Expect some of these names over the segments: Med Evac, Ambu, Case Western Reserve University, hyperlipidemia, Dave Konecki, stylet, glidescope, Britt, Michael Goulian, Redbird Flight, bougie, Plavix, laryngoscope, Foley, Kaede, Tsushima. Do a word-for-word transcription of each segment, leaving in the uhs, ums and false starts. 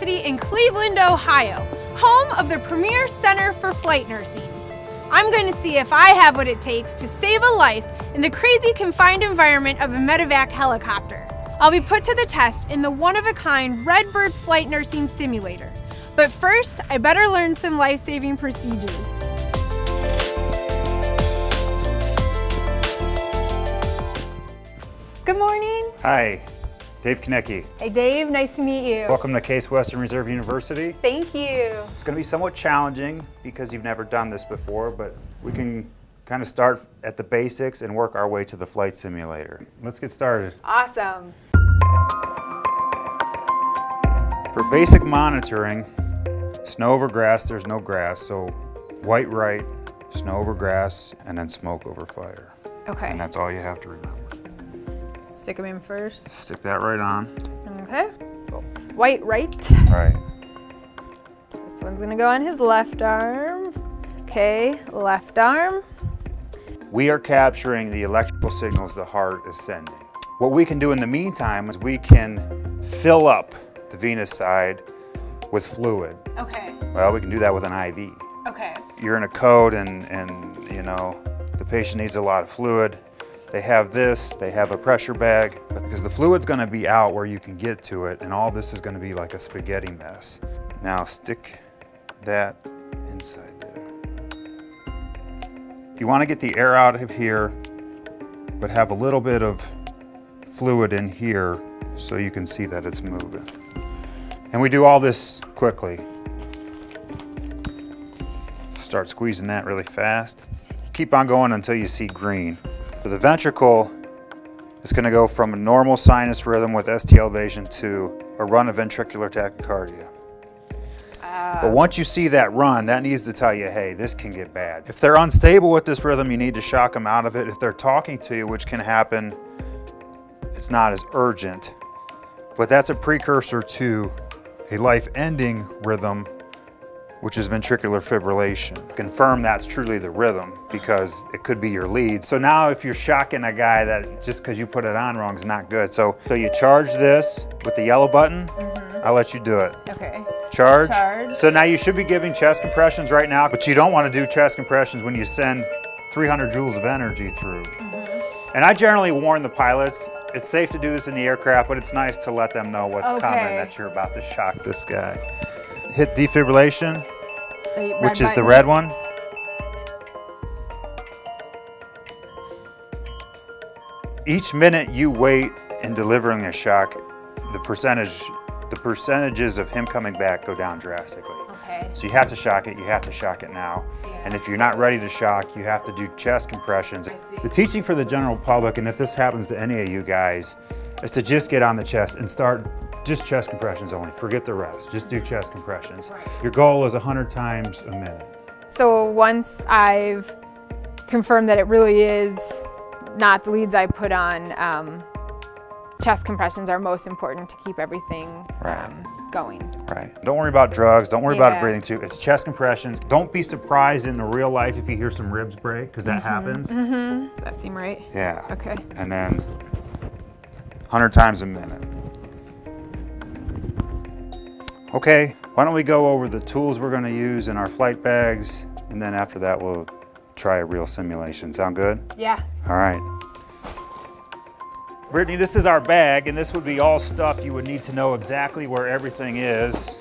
University in Cleveland, Ohio, home of the premier center for flight nursing. I'm going to see if I have what it takes to save a life in the crazy confined environment of a medevac helicopter. I'll be put to the test in the one-of-a-kind Redbird Flight Nursing Simulator. But first, I better learn some life-saving procedures. Good morning. Hi, Dave Konecki. Hey Dave, nice to meet you. Welcome to Case Western Reserve University. Thank you. It's going to be somewhat challenging because you've never done this before, but we can kind of start at the basics and work our way to the flight simulator. Let's get started. Awesome. For basic monitoring, snow over grass, there's no grass, so white right, snow over grass, and then smoke over fire. Okay. And that's all you have to remember. Stick them in first. Stick that right on. Okay. Cool. White right. Right. This one's gonna go on his left arm. Okay, left arm. We are capturing the electrical signals the heart is sending. What we can do in the meantime is we can fill up the venous side with fluid. Okay. Well, we can do that with an I V. Okay. You're in a code and, and you know, the patient needs a lot of fluid. They have this, they have a pressure bag, because the fluid's gonna be out where you can get to it, and all this is gonna be like a spaghetti mess. Now stick that inside there. You wanna get the air out of here, but have a little bit of fluid in here so you can see that it's moving. And we do all this quickly. Start squeezing that really fast. Keep on going until you see green. For the ventricle, it's going to go from a normal sinus rhythm with S T elevation to a run of ventricular tachycardia. Uh, but once you see that run, that needs to tell you, hey, this can get bad. If they're unstable with this rhythm, you need to shock them out of it. If they're talking to you, which can happen, it's not as urgent. But that's a precursor to a life-ending rhythm, which is ventricular fibrillation. Confirm that's truly the rhythm because it could be your lead. So now if you're shocking a guy that just because you put it on wrong is not good. So, so you charge this with the yellow button, mm-hmm. I'll let you do it. Okay. Charge. charge. So now you should be giving chest compressions right now, but you don't want to do chest compressions when you send three hundred joules of energy through. Mm-hmm. And I generally warn the pilots, it's safe to do this in the aircraft, but it's nice to let them know what's okay. coming, that you're about to shock this guy. Hit defibrillation, which is the red one. Each minute you wait in delivering a shock, the percentage, the percentages of him coming back go down drastically. Okay. So you have to shock it, you have to shock it now. Yeah. And if you're not ready to shock, you have to do chest compressions. The teaching for the general public, and if this happens to any of you guys, is to just get on the chest and start just chest compressions only, forget the rest. Just do chest compressions. Right. Your goal is one hundred times a minute. So once I've confirmed that it really is not the leads I put on, um, chest compressions are most important to keep everything right. um, going. Right. Don't worry about drugs. Don't worry yeah. about breathing too. It's chest compressions. Don't be surprised in the real life if you hear some ribs break, because that mm-hmm. happens. Mm-hmm. Does that seem right? Yeah. Okay. And then one hundred times a minute. Okay, why don't we go over the tools we're going to use in our flight bags, and then after that we'll try a real simulation. Sound good? Yeah. All right. Brittany, this is our bag, and this would be all stuff you would need to know exactly where everything is.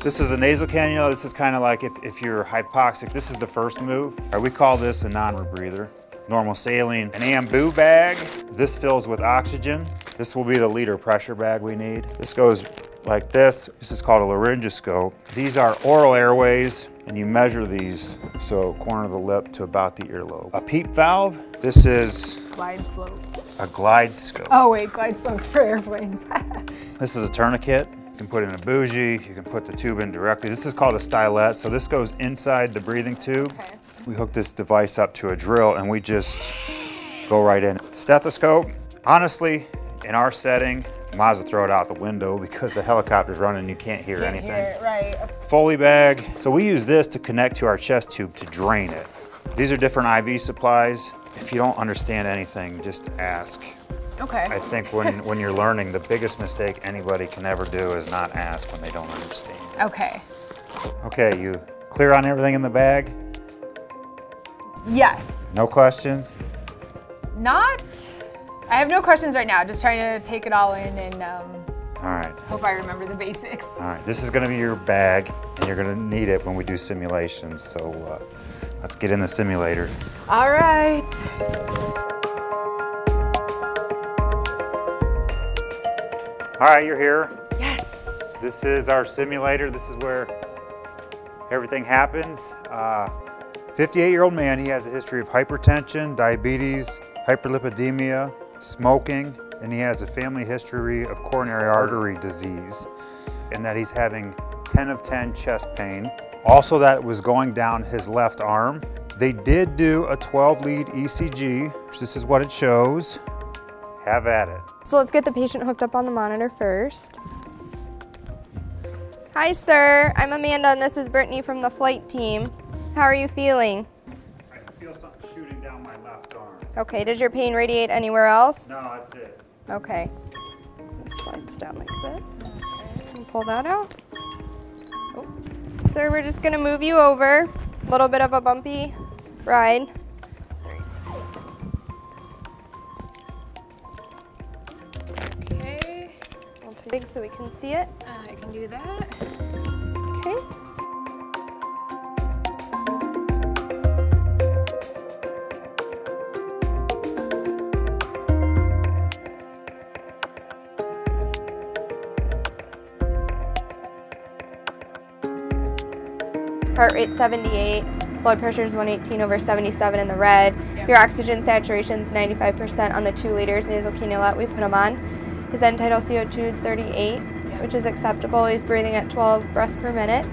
This is a nasal cannula. This is kind of like if, if you're hypoxic. This is the first move. All right, we call this a non-rebreather. Normal saline. An Ambu bag. This fills with oxygen. This will be the liter pressure bag we need. This goes like this. This is called a laryngoscope. These are oral airways, and you measure these, so corner of the lip to about the earlobe. A PEEP valve. This is glide slope. A glidescope. Oh wait, glide slopes for airplanes. This is a tourniquet. You can put in a bougie, you can put the tube in directly. This is called a stylet, so this goes inside the breathing tube. Okay. We hook this device up to a drill and we just go right in. Stethoscope. Honestly, in our setting, might as well throw it out the window because the helicopter's running, you can't hear can't anything. Hear it, right. Foley bag. So we use this to connect to our chest tube to drain it. These are different I V supplies. If you don't understand anything, just ask. Okay. I think when, when you're learning, the biggest mistake anybody can ever do is not ask when they don't understand. Okay. Okay, you clear on everything in the bag? Yes. No questions? Not. I have no questions right now. Just trying to take it all in and um, all right. hope I remember the basics. All right, this is gonna be your bag, and you're gonna need it when we do simulations, so uh, let's get in the simulator. All right. All right, you're here. Yes. This is our simulator. This is where everything happens. fifty-eight-year-old uh, man, he has a history of hypertension, diabetes, hyperlipidemia, smoking, and he has a family history of coronary artery disease, and that he's having ten of ten chest pain. Also, that was going down his left arm. They did do a twelve-lead E C G, which this is what it shows. Have at it. So let's get the patient hooked up on the monitor first. Hi, sir. I'm Amanda, and this is Brittany from the flight team. How are you feeling? I feel something shooting down my left arm. Okay, does your pain radiate anywhere else? No, that's it. Okay. This slides down like this. And pull that out. Oh. Sir, we're just gonna move you over. A little bit of a bumpy ride. Big so we can see it. Uh, I can do that. Okay. Heart rate seventy-eight, blood pressure is one eighteen over seventy-seven in the red. Yep. Your oxygen saturation is ninety-five percent on the two liters nasal cannula we put them on. His end tidal C O two is thirty-eight, which is acceptable. He's breathing at twelve breaths per minute.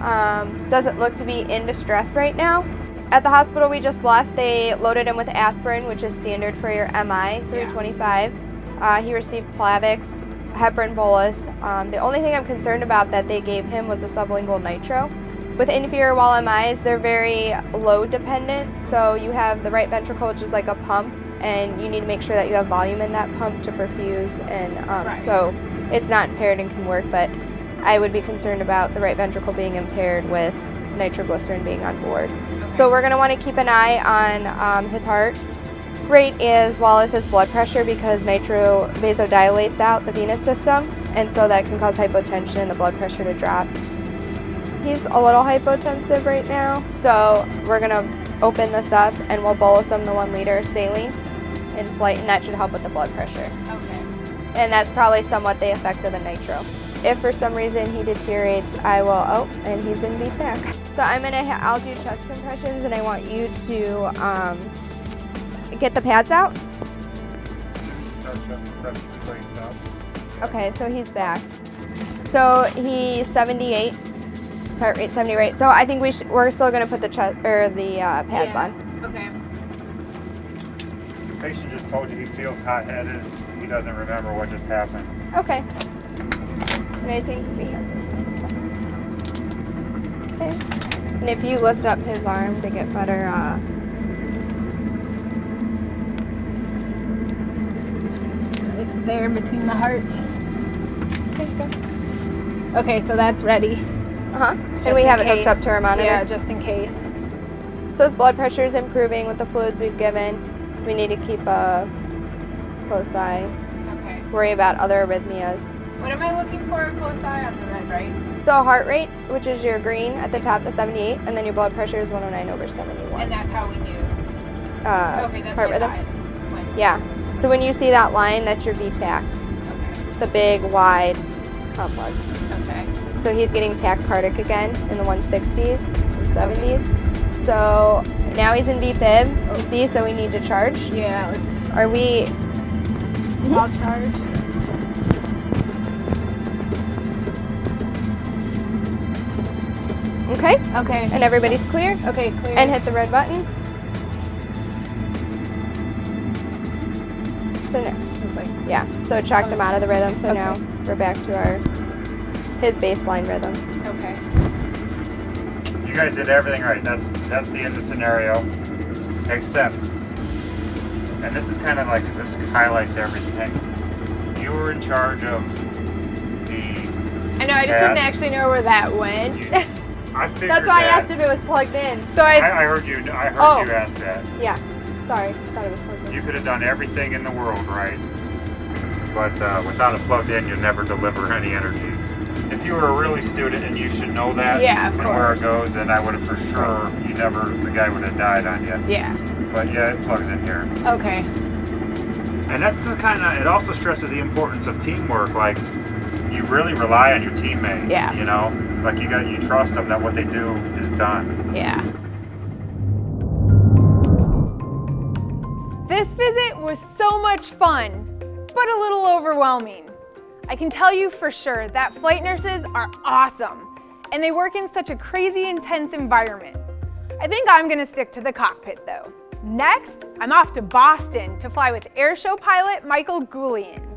Um, doesn't look to be in distress right now. At the hospital we just left, they loaded him with aspirin, which is standard for your M I, three twenty-five. Uh, he received Plavix, heparin bolus. Um, the only thing I'm concerned about that they gave him was a sublingual nitro. With inferior wall M Is, they're very load dependent, so you have the right ventricle, which is like a pump, and you need to make sure that you have volume in that pump to perfuse, and um, right. so it's not impaired and can work, but I would be concerned about the right ventricle being impaired with nitroglycerin being on board. Okay. So we're gonna wanna keep an eye on um, his heart rate as well as his blood pressure, because nitro vasodilates out the venous system, and so that can cause hypotension and the blood pressure to drop. He's a little hypotensive right now, so we're gonna open this up and we'll bolus him the one liter saline in flight, and that should help with the blood pressure. Okay. And that's probably somewhat the effect of the nitro. If for some reason he deteriorates, I will, oh, and he's in V TAC. So I'm gonna, I'll do chest compressions, and I want you to um, get the pads out. Okay, so he's back. So he's seventy-eight, his heart rate seventy-eight. So I think we sh we're still gonna put the chest, or the uh, pads yeah. on. Okay. The patient just told you he feels hot-headed. He doesn't remember what just happened. Okay. And I think we have this. Okay. And if you lift up his arm to get better, uh... it's there between the heart. Okay, go. Okay, so that's ready. Uh-huh. And we have it hooked up to our monitor. Yeah, just in case. So his blood pressure is improving with the fluids we've given. We need to keep a close eye. Okay. Worry about other arrhythmias. What am I looking for? A close eye on the red, right? So heart rate, which is your green at the top, the seventy-eight, and then your blood pressure is one oh nine over seventy-one. And that's how we knew. Uh, okay, that's heart rhythm. When? Yeah. So when you see that line, that's your V TAC. Okay. The big, wide complex. Okay. So he's getting tachycardic again in the one sixties and seventies. Okay. So. Now he's in V fib, you see, so we need to charge. Yeah, let's... Are we... I'll charge. Okay. Okay. And everybody's clear? Okay, clear. And hit the red button. So now, it's like, yeah, so it shocked him out of the rhythm, so okay. now we're back to our, his baseline rhythm. Okay. You guys did everything right. That's that's the end of the scenario, except and this is kind of like, this highlights everything. You were in charge of the... I know, I just path. didn't actually know where that went. You, I figured That's why that. I asked if it was plugged in. So I, I, I heard you I heard oh. you ask that. Yeah, sorry, I thought it was plugged in. You could have done everything in the world, right? But uh, without it plugged in, you'll never deliver any energy. If you were a really student and you should know that yeah, and course. where it goes, then I would have for sure, you never, the guy would have died on you. Yeah. But yeah, it plugs in here. Okay. And that's the kind of, it also stresses the importance of teamwork. Like, you really rely on your teammate. Yeah. You know, like you got, you trust them that what they do is done. Yeah. This visit was so much fun, but a little overwhelming. I can tell you for sure that flight nurses are awesome, and they work in such a crazy intense environment. I think I'm gonna stick to the cockpit though. Next, I'm off to Boston to fly with airshow pilot Michael Goulian.